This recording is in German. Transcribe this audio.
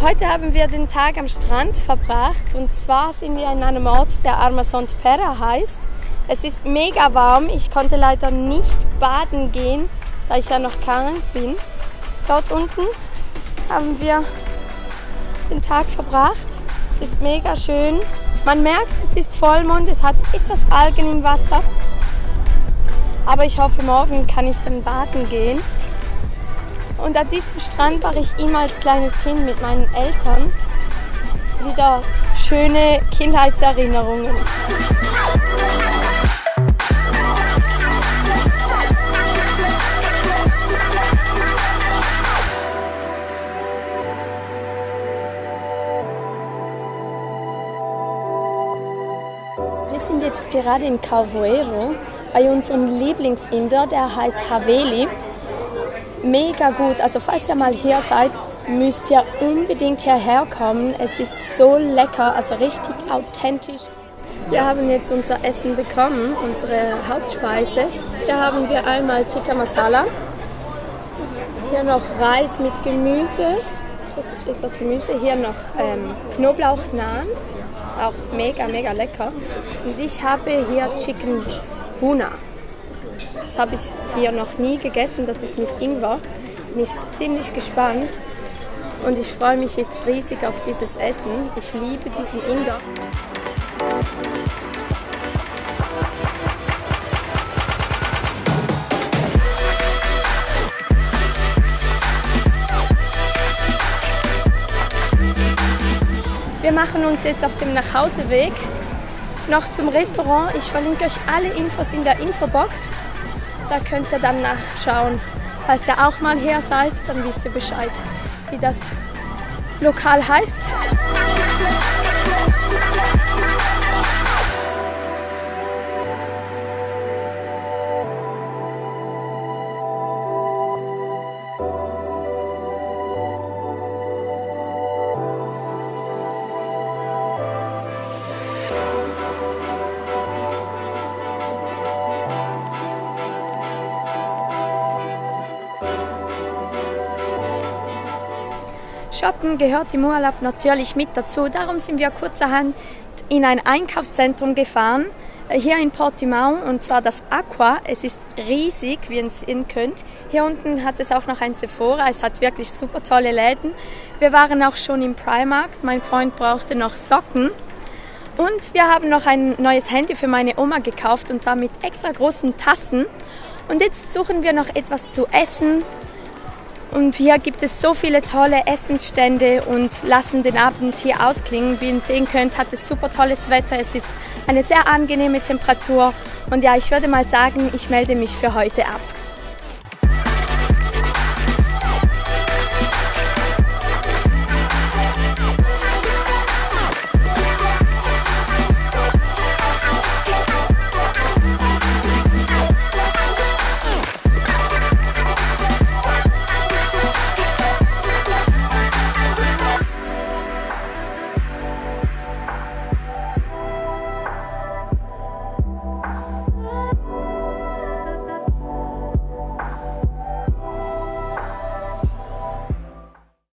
Heute haben wir den Tag am Strand verbracht, und zwar sind wir in einem Ort, der Armazón de Perra heißt. Es ist mega warm, ich konnte leider nicht baden gehen, da ich ja noch krank bin. Dort unten haben wir den Tag verbracht, es ist mega schön. Man merkt, es ist Vollmond, es hat etwas Algen im Wasser, aber ich hoffe, morgen kann ich dann baden gehen. Und an diesem Strand war ich immer als kleines Kind mit meinen Eltern. Wieder schöne Kindheitserinnerungen. Wir sind jetzt gerade in Carvoeiro bei unserem Lieblingsinder, der heißt Haveli. Mega gut, also falls ihr mal hier seid, müsst ihr unbedingt hierher kommen. Es ist so lecker, also richtig authentisch. Wir haben jetzt unser Essen bekommen, unsere Hauptspeise. Hier haben wir einmal Tikka Masala. Hier noch Reis mit Gemüse, etwas Gemüse. Hier noch Knoblauchnaan, auch mega lecker. Und ich habe hier Chicken Buna. Das habe ich hier noch nie gegessen, das ist mit Ingwer. Bin ich ziemlich gespannt und ich freue mich jetzt riesig auf dieses Essen. Ich liebe diesen Inder. Wir machen uns jetzt auf dem Nachhauseweg noch zum Restaurant. Ich verlinke euch alle Infos in der Infobox. Da könnt ihr dann nachschauen. Falls ihr auch mal hier seid, dann wisst ihr Bescheid, wie das Lokal heißt. Shoppen gehört im Urlaub natürlich mit dazu, darum sind wir kurzerhand in ein Einkaufszentrum gefahren, hier in Portimão, und zwar das Aqua. Es ist riesig, wie ihr sehen könnt. Hier unten hat es auch noch ein Sephora, es hat wirklich super tolle Läden. Wir waren auch schon im Primark, mein Freund brauchte noch Socken. Und wir haben noch ein neues Handy für meine Oma gekauft, und zwar mit extra großen Tasten. Und jetzt suchen wir noch etwas zu essen. Und hier gibt es so viele tolle Essensstände und lassen den Abend hier ausklingen. Wie ihr sehen könnt, hat es super tolles Wetter. Es ist eine sehr angenehme Temperatur. Und ja, ich würde mal sagen, ich melde mich für heute ab.